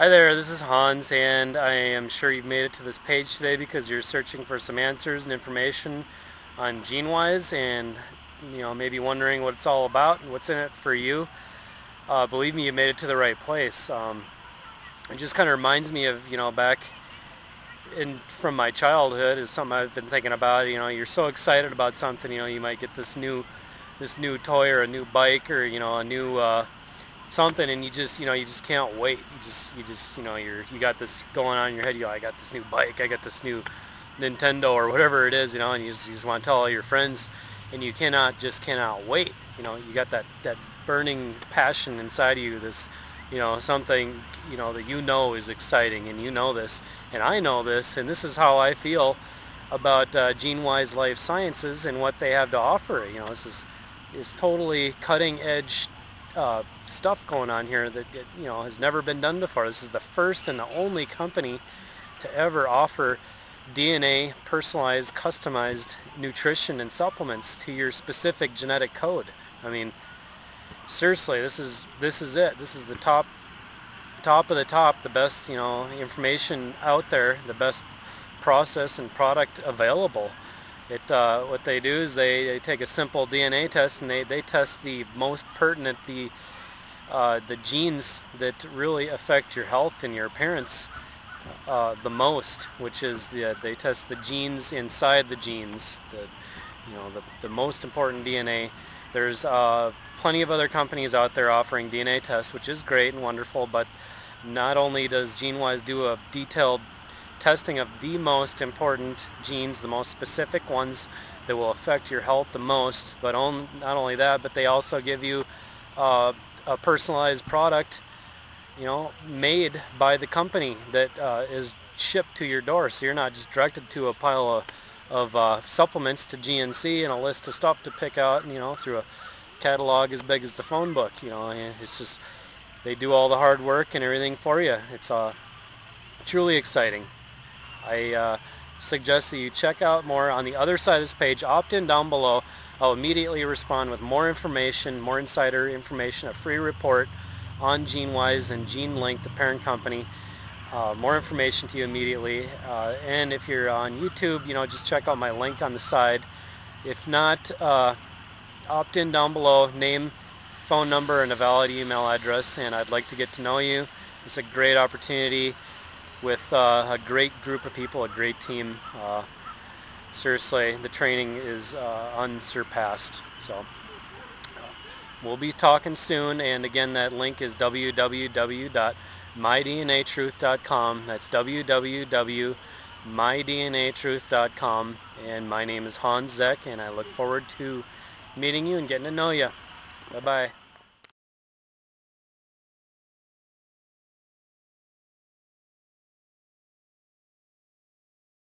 Hi there, this is Hans, and I am sure you've made it to this page today because you're searching for some answers and information on GeneWize, and you know, maybe wondering what it's all about and what's in it for you. Believe me, you made it to the right place. It just kind of reminds me of, you know, back in from my childhood is something I've been thinking about. You know, you're so excited about something. You know, you might get this new toy or a new bike or, you know, a new something, and you just can't wait. You got this going on in your head. You know, I got this new bike, I got this new Nintendo or whatever it is, you know, and you just want to tell all your friends, and you cannot wait. You know, you got that burning passion inside of you, this, you know, something, you know, that you know is exciting, and you know this, and I know this, and this is how I feel about GeneWize Life Sciences and what they have to offer. You know, this is totally cutting edge stuff going on here that, you know, has never been done before. This is the first and the only company to ever offer DNA personalized, customized nutrition and supplements to your specific genetic code. I mean, seriously, this is it. This is the top of the top, the best, you know, information out there, the best process and product available. What they do is they take a simple DNA test, and they test the most pertinent, the genes that really affect your health and your appearance the most, which is they test the genes inside the genes, the most important DNA. There's plenty of other companies out there offering DNA tests, which is great and wonderful, but not only does GeneWize do a detailed testing of the most important genes, the most specific ones that will affect your health the most, but not only that, but they also give you a personalized product, you know, made by the company that is shipped to your door, so you're not just directed to a pile of supplements to GNC and a list of stuff to pick out, you know, through a catalog as big as the phone book. You know, it's just, they do all the hard work and everything for you. It's truly exciting. I suggest that you check out more on the other side of this page. Opt in down below. I'll immediately respond with more information, more insider information, a free report on GeneWize and GeneLink, the parent company. More information to you immediately. And if you're on YouTube, you know, just check out my link on the side. If not, opt in down below. Name, phone number, and a valid email address, and I'd like to get to know you. It's a great opportunity with a great group of people, a great team. Seriously, the training is unsurpassed. So we'll be talking soon, and again, that link is www.mydnatruth.com. That's www.mydnatruth.com, and my name is Hans Zeck, and I look forward to meeting you and getting to know you. Bye-bye.